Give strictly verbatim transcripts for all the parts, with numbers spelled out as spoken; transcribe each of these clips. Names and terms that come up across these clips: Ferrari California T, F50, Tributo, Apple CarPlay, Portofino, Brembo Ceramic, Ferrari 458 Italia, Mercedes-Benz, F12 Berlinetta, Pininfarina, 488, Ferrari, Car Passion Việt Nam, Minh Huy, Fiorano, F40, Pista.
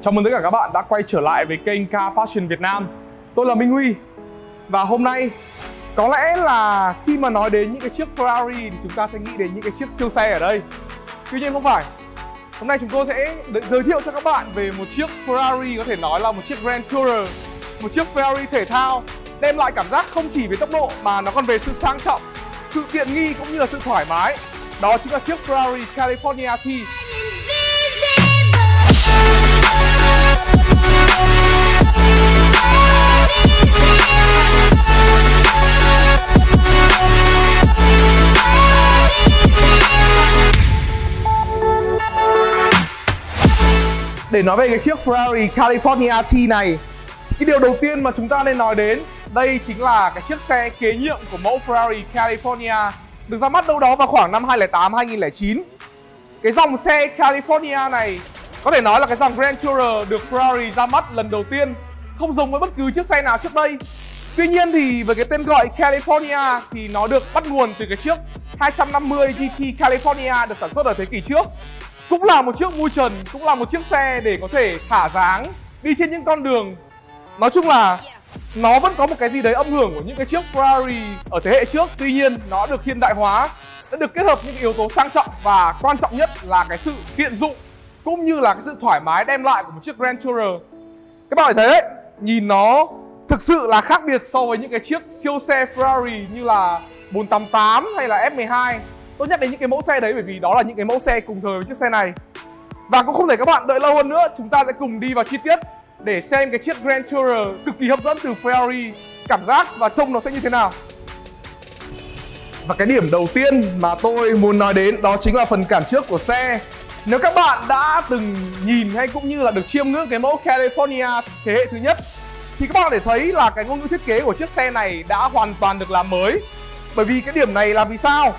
Chào mừng tất cả các bạn đã quay trở lại với kênh Car Passion Việt Nam. Tôi là Minh Huy. Và hôm nay có lẽ là khi mà nói đến những cái chiếc Ferrari thì chúng ta sẽ nghĩ đến những cái chiếc siêu xe ở đây. Tuy nhiên không phải. Hôm nay chúng tôi sẽ giới thiệu cho các bạn về một chiếc Ferrari, có thể nói là một chiếc Grand Tourer, một chiếc Ferrari thể thao đem lại cảm giác không chỉ về tốc độ mà nó còn về sự sang trọng, sự tiện nghi cũng như là sự thoải mái. Đó chính là chiếc Ferrari California T. Để nói về cái chiếc Ferrari California T này, cái điều đầu tiên mà chúng ta nên nói đến đây chính là cái chiếc xe kế nhiệm của mẫu Ferrari California được ra mắt đâu đó vào khoảng năm hai nghìn lẻ tám hai nghìn lẻ chín. Cái dòng xe California này có thể nói là cái dòng Grand Tourer được Ferrari ra mắt lần đầu tiên, không giống với bất cứ chiếc xe nào trước đây. Tuy nhiên thì với cái tên gọi California thì nó được bắt nguồn từ cái chiếc hai trăm năm mươi giê tê California được sản xuất ở thế kỷ trước. Cũng là một chiếc mui trần, cũng là một chiếc xe để có thể thả dáng đi trên những con đường. Nói chung là nó vẫn có một cái gì đấy âm hưởng của những cái chiếc Ferrari ở thế hệ trước. Tuy nhiên nó được hiện đại hóa, đã được kết hợp những yếu tố sang trọng và quan trọng nhất là cái sự tiện dụng cũng như là cái sự thoải mái đem lại của một chiếc Grand Tourer. Các bạn thấy đấy, nhìn nó thực sự là khác biệt so với những cái chiếc siêu xe Ferrari như là bốn tám tám hay là F mười hai. Tôi nhắc đến những cái mẫu xe đấy bởi vì đó là những cái mẫu xe cùng thời với chiếc xe này. Và cũng không để các bạn đợi lâu hơn nữa, chúng ta sẽ cùng đi vào chi tiết để xem cái chiếc Grand Tourer cực kỳ hấp dẫn từ Ferrari, cảm giác và trông nó sẽ như thế nào. Và cái điểm đầu tiên mà tôi muốn nói đến đó chính là phần cản trước của xe. Nếu các bạn đã từng nhìn hay cũng như là được chiêm ngưỡng cái mẫu California thế hệ thứ nhất thì các bạn có thể thấy là cái ngôn ngữ thiết kế của chiếc xe này đã hoàn toàn được làm mới. Bởi vì cái điểm này là vì sao?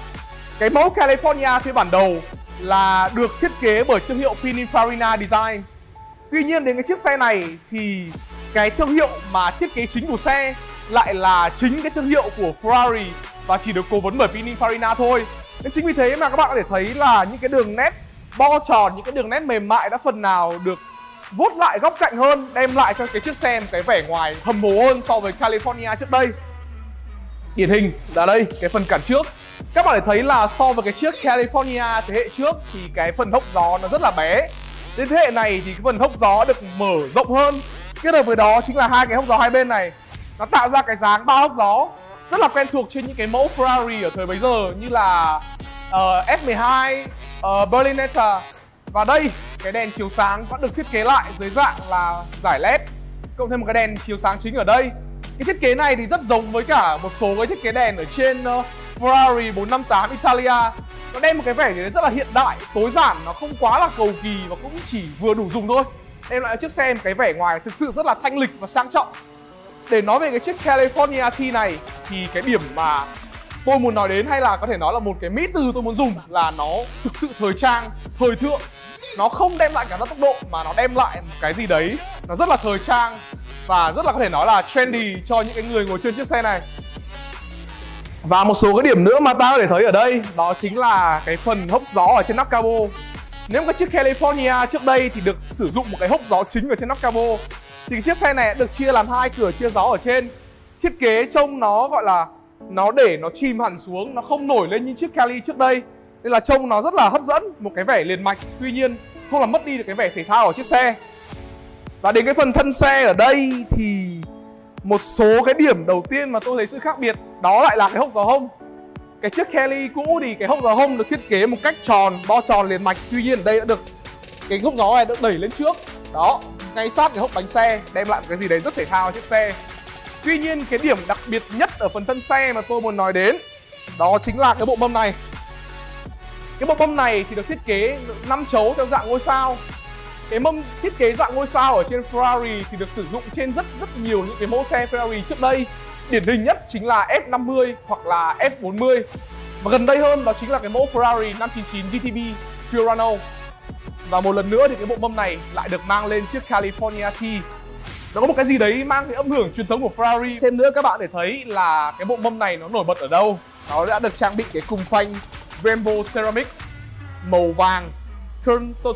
Cái mẫu California phiên bản đầu là được thiết kế bởi thương hiệu Pininfarina Design. Tuy nhiên đến cái chiếc xe này thì cái thương hiệu mà thiết kế chính của xe lại là chính cái thương hiệu của Ferrari và chỉ được cố vấn bởi Pininfarina thôi. Nên chính vì thế mà các bạn có thể thấy là những cái đường nét bo tròn, những cái đường nét mềm mại đã phần nào được vuốt lại góc cạnh hơn, đem lại cho cái chiếc xe một cái vẻ ngoài hầm hố hơn so với California trước đây. Điển hình là đây, cái phần cản trước. Các bạn có thể thấy là so với cái chiếc California thế hệ trước thì cái phần hốc gió nó rất là bé. Đến thế hệ này thì cái phần hốc gió được mở rộng hơn. Kết hợp với đó chính là hai cái hốc gió hai bên này, nó tạo ra cái dáng ba hốc gió rất là quen thuộc trên những cái mẫu Ferrari ở thời bấy giờ như là uh, F mười hai, uh, Berlinetta. Và đây, cái đèn chiếu sáng vẫn được thiết kế lại dưới dạng là giải led, cộng thêm một cái đèn chiếu sáng chính ở đây. Cái thiết kế này thì rất giống với cả một số cái thiết kế đèn ở trên uh, Ferrari bốn năm tám Italia. Nó đem một cái vẻ gì rất là hiện đại, tối giản, nó không quá là cầu kỳ và cũng chỉ vừa đủ dùng thôi. Đem lại chiếc xe một cái vẻ ngoài thực sự rất là thanh lịch và sang trọng. Để nói về cái chiếc California T này thì cái điểm mà tôi muốn nói đến, hay là có thể nói là một cái mỹ từ tôi muốn dùng, là nó thực sự thời trang, thời thượng. Nó không đem lại cảm giác tốc độ mà nó đem lại một cái gì đấy nó rất là thời trang và rất là có thể nói là trendy cho những cái người ngồi trên chiếc xe này. Và một số cái điểm nữa mà ta có thể thấy ở đây đó chính là cái phần hốc gió ở trên nắp cabo. Nếu cái chiếc California trước đây thì được sử dụng một cái hốc gió chính ở trên nắp cabo, thì cái chiếc xe này được chia làm hai cửa chia gió ở trên. Thiết kế trông nó gọi là nó để nó chìm hẳn xuống, nó không nổi lên như chiếc Cali trước đây. Nên là trông nó rất là hấp dẫn, một cái vẻ liền mạch, tuy nhiên không làm mất đi được cái vẻ thể thao của chiếc xe. Và đến cái phần thân xe ở đây thì một số cái điểm đầu tiên mà tôi thấy sự khác biệt đó lại là cái hốc gió hông. Cái chiếc Kelly cũ thì cái hốc gió hông được thiết kế một cách tròn, bo tròn liền mạch. Tuy nhiên ở đây đã được cái hốc gió này được đẩy lên trước, đó, ngay sát cái hốc bánh xe, đem lại một cái gì đấy rất thể thao chiếc xe. Tuy nhiên cái điểm đặc biệt nhất ở phần thân xe mà tôi muốn nói đến đó chính là cái bộ mâm này. Cái bộ mâm này thì được thiết kế năm chấu theo dạng ngôi sao. Cái mâm thiết kế dạng ngôi sao ở trên Ferrari thì được sử dụng trên rất rất nhiều những cái mẫu xe Ferrari trước đây. Điển hình nhất chính là F năm mươi hoặc là F bốn mươi. Và gần đây hơn đó chính là cái mẫu Ferrari năm chín chín giê tê bê Fiorano. Và một lần nữa thì cái bộ mâm này lại được mang lên chiếc California T. Nó có một cái gì đấy mang cái âm hưởng truyền thống của Ferrari. Thêm nữa các bạn để thấy là cái bộ mâm này nó nổi bật ở đâu. Nó đã được trang bị cái khung phanh Brembo Ceramic màu vàng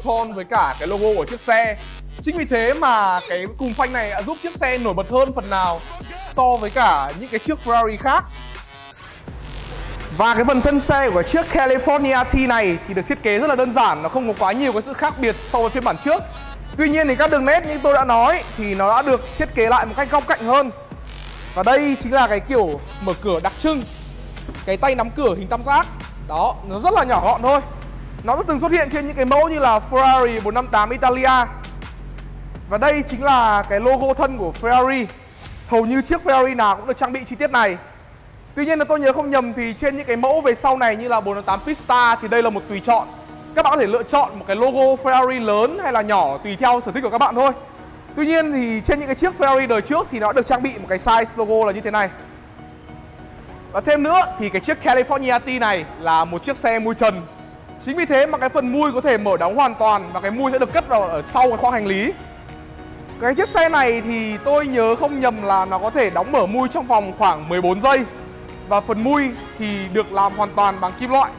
tone với cả cái logo của chiếc xe. Chính vì thế mà cái cùng phanh này đã giúp chiếc xe nổi bật hơn phần nào so với cả những cái chiếc Ferrari khác. Và cái phần thân xe của chiếc California T này thì được thiết kế rất là đơn giản, nó không có quá nhiều cái sự khác biệt so với phiên bản trước. Tuy nhiên thì các đường nét như tôi đã nói thì nó đã được thiết kế lại một cách góc cạnh hơn. Và đây chính là cái kiểu mở cửa đặc trưng, cái tay nắm cửa hình tam giác. Đó, nó rất là nhỏ gọn thôi. Nó đã từng xuất hiện trên những cái mẫu như là Ferrari bốn năm tám Italia. Và đây chính là cái logo thân của Ferrari. Hầu như chiếc Ferrari nào cũng được trang bị chi tiết này. Tuy nhiên là tôi nhớ không nhầm thì trên những cái mẫu về sau này như là bốn tám tám Pista thì đây là một tùy chọn. Các bạn có thể lựa chọn một cái logo Ferrari lớn hay là nhỏ tùy theo sở thích của các bạn thôi. Tuy nhiên thì trên những cái chiếc Ferrari đời trước thì nó được trang bị một cái size logo là như thế này. Và thêm nữa thì cái chiếc California T này là một chiếc xe mui trần. Chính vì thế mà cái phần mui có thể mở đóng hoàn toàn và cái mui sẽ được cất vào ở sau cái khoang hành lý. Cái chiếc xe này thì tôi nhớ không nhầm là nó có thể đóng mở mui trong vòng khoảng mười bốn giây. Và phần mui thì được làm hoàn toàn bằng kim loại.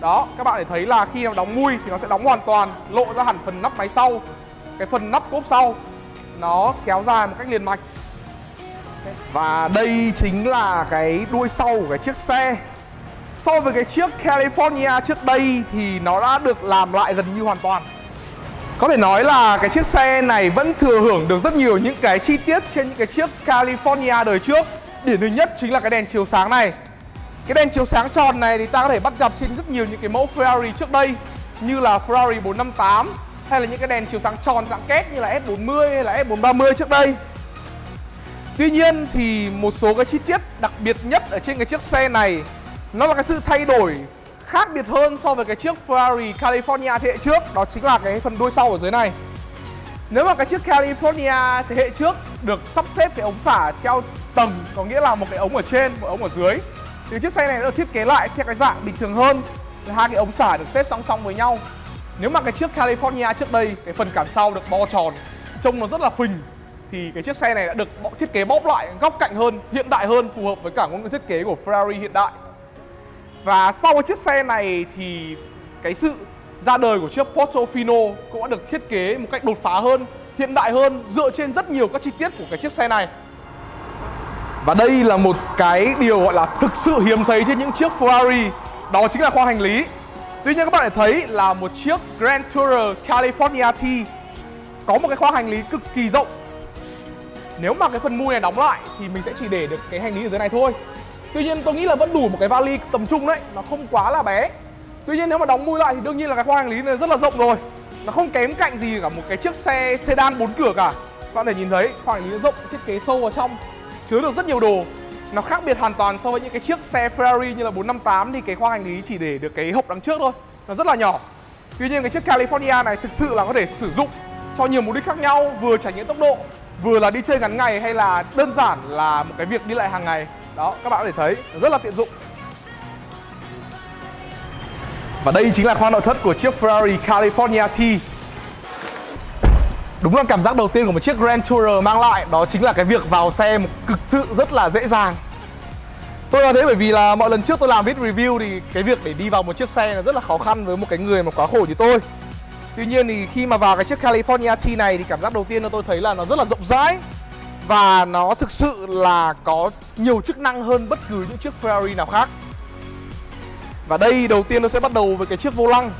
Đó, các bạn để thấy là khi nó đóng mui thì nó sẽ đóng hoàn toàn, lộ ra hẳn phần nắp máy sau. Cái phần nắp cốp sau nó kéo dài một cách liền mạch. Và đây chính là cái đuôi sau của cái chiếc xe. So với cái chiếc California trước đây thì nó đã được làm lại gần như hoàn toàn. Có thể nói là cái chiếc xe này vẫn thừa hưởng được rất nhiều những cái chi tiết trên những cái chiếc California đời trước. Điển hình nhất chính là cái đèn chiếu sáng này. Cái đèn chiếu sáng tròn này thì ta có thể bắt gặp trên rất nhiều những cái mẫu Ferrari trước đây, như là Ferrari bốn năm tám, hay là những cái đèn chiếu sáng tròn dạng két như là F bốn mươi hay là F bốn ba mươi trước đây. Tuy nhiên thì một số cái chi tiết đặc biệt nhất ở trên cái chiếc xe này, nó là cái sự thay đổi khác biệt hơn so với cái chiếc Ferrari California thế hệ trước. Đó chính là cái phần đuôi sau ở dưới này. Nếu mà cái chiếc California thế hệ trước được sắp xếp cái ống xả theo tầng, có nghĩa là một cái ống ở trên, một ống ở dưới, thì chiếc xe này đã được thiết kế lại theo cái dạng bình thường hơn, là hai cái ống xả được xếp song song với nhau. Nếu mà cái chiếc California trước đây, cái phần cản sau được bo tròn, trông nó rất là phình, thì cái chiếc xe này đã được thiết kế bóp lại, góc cạnh hơn, hiện đại hơn, phù hợp với cả ngôn ngữ thiết kế của Ferrari hiện đại. Và sau cái chiếc xe này thì cái sự ra đời của chiếc Portofino cũng đã được thiết kế một cách đột phá hơn, hiện đại hơn, dựa trên rất nhiều các chi tiết của cái chiếc xe này. Và đây là một cái điều gọi là thực sự hiếm thấy trên những chiếc Ferrari, đó chính là khoang hành lý. Tuy nhiên các bạn có thể thấy là một chiếc Grand Tourer California T có một cái khoang hành lý cực kỳ rộng. Nếu mà cái phần mui này đóng lại thì mình sẽ chỉ để được cái hành lý ở dưới này thôi. Tuy nhiên tôi nghĩ là vẫn đủ một cái vali tầm trung đấy, nó không quá là bé. Tuy nhiên nếu mà đóng mui lại thì đương nhiên là cái khoang hành lý này rất là rộng rồi. Nó không kém cạnh gì cả một cái chiếc xe sedan bốn cửa cả. Các bạn có thể nhìn thấy khoang hành lý rộng, thiết kế sâu vào trong, chứa được rất nhiều đồ. Nó khác biệt hoàn toàn so với những cái chiếc xe Ferrari như là bốn năm tám thì cái khoang hành lý chỉ để được cái hộp đằng trước thôi, nó rất là nhỏ. Tuy nhiên cái chiếc California này thực sự là có thể sử dụng cho nhiều mục đích khác nhau, vừa trải nghiệm tốc độ, vừa là đi chơi ngắn ngày, hay là đơn giản là một cái việc đi lại hàng ngày. Đó, các bạn có thể thấy nó rất là tiện dụng. Và đây chính là khoang nội thất của chiếc Ferrari California T. Đúng là cảm giác đầu tiên của một chiếc Grand Tourer mang lại, đó chính là cái việc vào xe một cực sự rất là dễ dàng. Tôi nói thế bởi vì là mọi lần trước tôi làm video review thì cái việc để đi vào một chiếc xe là rất là khó khăn với một cái người mà quá khổ như tôi. Tuy nhiên thì khi mà vào cái chiếc California T này thì cảm giác đầu tiên là tôi thấy là nó rất là rộng rãi. Và nó thực sự là có nhiều chức năng hơn bất cứ những chiếc Ferrari nào khác. Và đây đầu tiên tôi sẽ bắt đầu với cái chiếc vô lăng.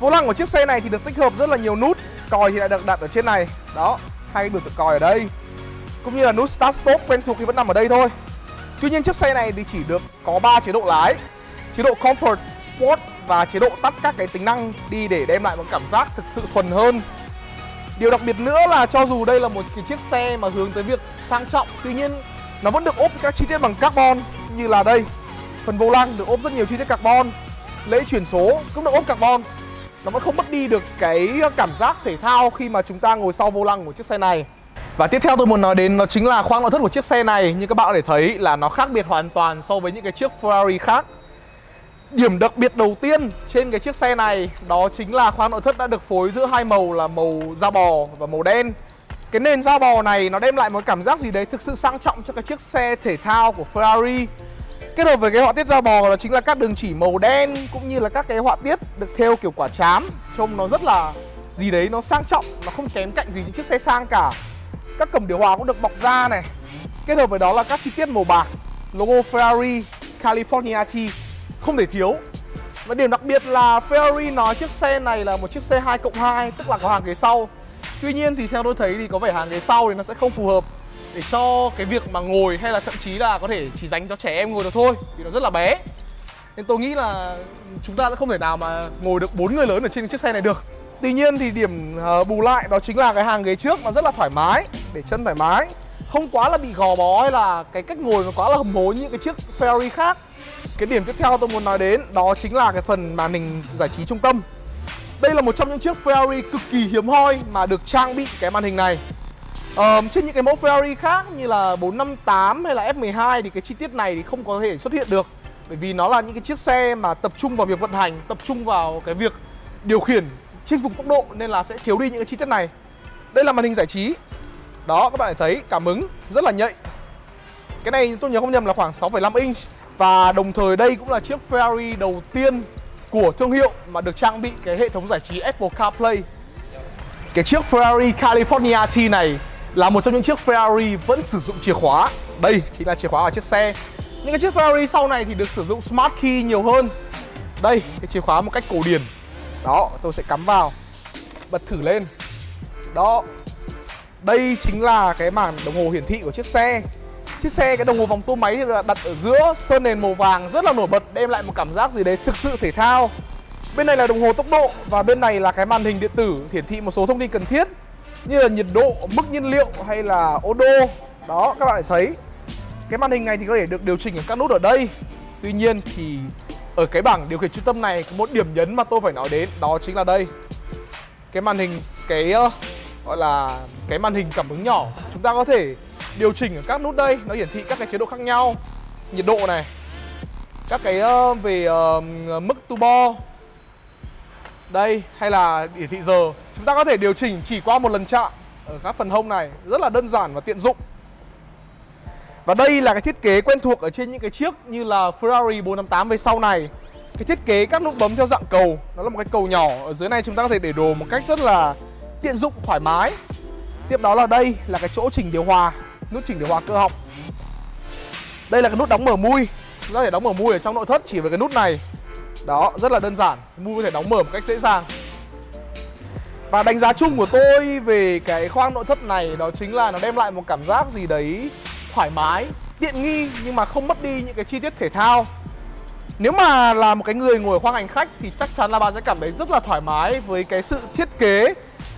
Vô lăng của chiếc xe này thì được tích hợp rất là nhiều nút. Còi thì lại được đặt ở trên này. Đó, hai cái biểu tượng còi ở đây. Cũng như là nút Start Stop quen thuộc thì vẫn nằm ở đây thôi. Tuy nhiên chiếc xe này thì chỉ được có ba chế độ lái. Chế độ Comfort, Sport và chế độ tắt các cái tính năng đi để đem lại một cảm giác thực sự thuần hơn. Điều đặc biệt nữa là cho dù đây là một cái chiếc xe mà hướng tới việc sang trọng, tuy nhiên nó vẫn được ốp các chi tiết bằng carbon, như là đây. Phần vô lăng được ốp rất nhiều chi tiết carbon. Lễ chuyển số cũng được ốp carbon. Nó vẫn không mất đi được cái cảm giác thể thao khi mà chúng ta ngồi sau vô lăng của chiếc xe này. Và tiếp theo tôi muốn nói đến nó chính là khoang nội thất của chiếc xe này. Như các bạn có thể thấy là nó khác biệt hoàn toàn so với những cái chiếc Ferrari khác. Điểm đặc biệt đầu tiên trên cái chiếc xe này đó chính là khoang nội thất đã được phối giữa hai màu là màu da bò và màu đen. Cái nền da bò này nó đem lại một cảm giác gì đấy thực sự sang trọng cho cái chiếc xe thể thao của Ferrari. Kết hợp với cái họa tiết da bò đó chính là các đường chỉ màu đen cũng như là các cái họa tiết được thêu kiểu quả trám, trông nó rất là gì đấy, nó sang trọng, nó không kém cạnh gì những chiếc xe sang cả. Các cổng điều hòa cũng được bọc da này. Kết hợp với đó là các chi tiết màu bạc, logo Ferrari California T không thể thiếu. Và điểm đặc biệt là Ferrari nói chiếc xe này là một chiếc xe hai cộng hai, tức là có hàng ghế sau. Tuy nhiên thì theo tôi thấy thì có vẻ hàng ghế sau thì nó sẽ không phù hợp để cho cái việc mà ngồi, hay là thậm chí là có thể chỉ dành cho trẻ em ngồi được thôi, vì nó rất là bé. Nên tôi nghĩ là chúng ta sẽ không thể nào mà ngồi được bốn người lớn ở trên chiếc xe này được. Tuy nhiên thì điểm bù lại đó chính là cái hàng ghế trước nó rất là thoải mái, để chân thoải mái, không quá là bị gò bó hay là cái cách ngồi nó quá là hầm hố như cái chiếc Ferrari khác. Cái điểm tiếp theo tôi muốn nói đến đó chính là cái phần màn hình giải trí trung tâm. Đây là một trong những chiếc Ferrari cực kỳ hiếm hoi mà được trang bị cái màn hình này. Ờ, trên những cái mẫu Ferrari khác như là bốn năm tám hay là F mười hai thì cái chi tiết này thì không có thể xuất hiện được. Bởi vì nó là những cái chiếc xe mà tập trung vào việc vận hành, tập trung vào cái việc điều khiển, chinh phục tốc độ, nên là sẽ thiếu đi những cái chi tiết này. Đây là màn hình giải trí. Đó, các bạn thấy cảm ứng rất là nhạy. Cái này tôi nhớ không nhầm là khoảng sáu phẩy năm inch. Và đồng thời đây cũng là chiếc Ferrari đầu tiên của thương hiệu mà được trang bị cái hệ thống giải trí Apple CarPlay. Cái chiếc Ferrari California T này là một trong những chiếc Ferrari vẫn sử dụng chìa khóa. Đây chính là chìa khóa vào chiếc xe. Những cái chiếc Ferrari sau này thì được sử dụng Smart Key nhiều hơn. Đây, cái chìa khóa một cách cổ điển. Đó, tôi sẽ cắm vào, bật thử lên. Đó, đây chính là cái màn đồng hồ hiển thị của chiếc xe. Chiếc xe, cái đồng hồ vòng tua máy thì đặt ở giữa, sơn nền màu vàng rất là nổi bật, đem lại một cảm giác gì đấy thực sự thể thao. Bên này là đồng hồ tốc độ và bên này là cái màn hình điện tử hiển thị một số thông tin cần thiết như là nhiệt độ, mức nhiên liệu hay là ô đô. Đó, các bạn thấy cái màn hình này thì có thể được điều chỉnh ở các nút ở đây. Tuy nhiên thì ở cái bảng điều khiển trung tâm này có một điểm nhấn mà tôi phải nói đến, đó chính là đây. Cái màn hình, cái uh, gọi là cái màn hình cảm ứng nhỏ. Chúng ta có thể điều chỉnh ở các nút đây, nó hiển thị các cái chế độ khác nhau. Nhiệt độ này, các cái uh, về uh, mức tu bo. Đây, hay là hiển thị giờ. Chúng ta có thể điều chỉnh chỉ qua một lần chạm ở các phần hông này, rất là đơn giản và tiện dụng. Và đây là cái thiết kế quen thuộc ở trên những cái chiếc như là Ferrari bốn năm tám về sau này. Cái thiết kế các nút bấm theo dạng cầu, nó là một cái cầu nhỏ. Ở dưới này chúng ta có thể để đồ một cách rất là tiện dụng, thoải mái. Tiếp đó là đây là cái chỗ chỉnh điều hòa, nút chỉnh điều hòa cơ học. Đây là cái nút đóng mở mui. Chúng ta có thể đóng mở mui ở trong nội thất chỉ với cái nút này. Đó, rất là đơn giản, mui có thể đóng mở một cách dễ dàng. Và đánh giá chung của tôi về cái khoang nội thất này đó chính là nó đem lại một cảm giác gì đấy thoải mái, tiện nghi nhưng mà không mất đi những cái chi tiết thể thao. Nếu mà là một cái người ngồi ở khoang hành khách thì chắc chắn là bạn sẽ cảm thấy rất là thoải mái với cái sự thiết kế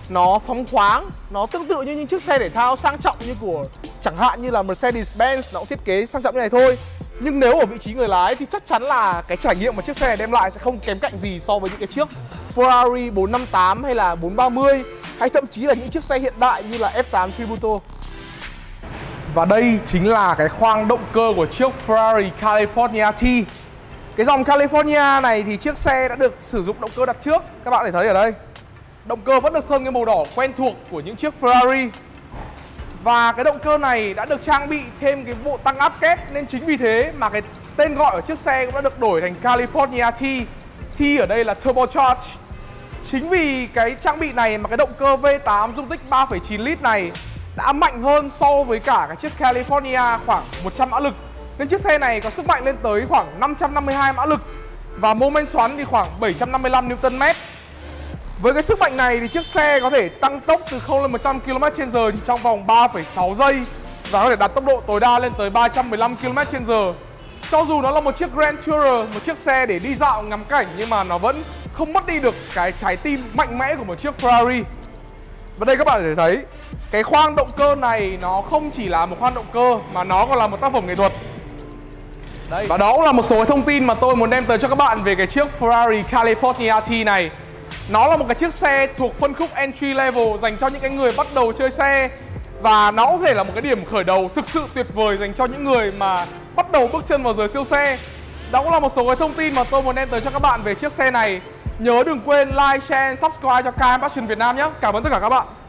nó phóng khoáng, nó tương tự như những chiếc xe thể thao sang trọng như của chẳng hạn như là Mercedes-Benz, nó cũng thiết kế sang trọng như này thôi. Nhưng nếu ở vị trí người lái thì chắc chắn là cái trải nghiệm mà chiếc xe này đem lại sẽ không kém cạnh gì so với những cái chiếc Ferrari bốn năm tám hay là bốn ba mươi, hay thậm chí là những chiếc xe hiện đại như là ép tám Tributo. Và đây chính là cái khoang động cơ của chiếc Ferrari California T. Cái dòng California này thì chiếc xe đã được sử dụng động cơ đặt trước. Các bạn có thể thấy ở đây, động cơ vẫn được sơn cái màu đỏ quen thuộc của những chiếc Ferrari. Và cái động cơ này đã được trang bị thêm cái bộ tăng áp kép, nên chính vì thế mà cái tên gọi của chiếc xe cũng đã được đổi thành California T. T ở đây là turbocharge. Chính vì cái trang bị này mà cái động cơ vê tám dung tích ba phẩy chín lít này đã mạnh hơn so với cả cái chiếc California khoảng một trăm mã lực. Nên chiếc xe này có sức mạnh lên tới khoảng năm trăm năm mươi hai mã lực và mô men xoắn thì khoảng bảy trăm năm mươi lăm niu-tơn mét. Với cái sức mạnh này thì chiếc xe có thể tăng tốc từ không lên một trăm ki-lô-mét trên giờ chỉ trong vòng ba phẩy sáu giây và có thể đạt tốc độ tối đa lên tới ba trăm mười lăm ki-lô-mét trên giờ. Cho dù nó là một chiếc Grand Tourer, một chiếc xe để đi dạo ngắm cảnh, nhưng mà nó vẫn không mất đi được cái trái tim mạnh mẽ của một chiếc Ferrari. Và đây các bạn có thể thấy, cái khoang động cơ này nó không chỉ là một khoang động cơ mà nó còn là một tác phẩm nghệ thuật. Đây. Và đó cũng là một số thông tin mà tôi muốn đem tới cho các bạn về cái chiếc Ferrari California T này. Nó là một cái chiếc xe thuộc phân khúc entry level dành cho những cái người bắt đầu chơi xe. Và nó có thể là một cái điểm khởi đầu thực sự tuyệt vời dành cho những người mà bắt đầu bước chân vào giới siêu xe. Đó cũng là một số cái thông tin mà tôi muốn đem tới cho các bạn về chiếc xe này. Nhớ đừng quên like, share, subscribe cho Car Passion Việt Nam nhé. Cảm ơn tất cả các bạn.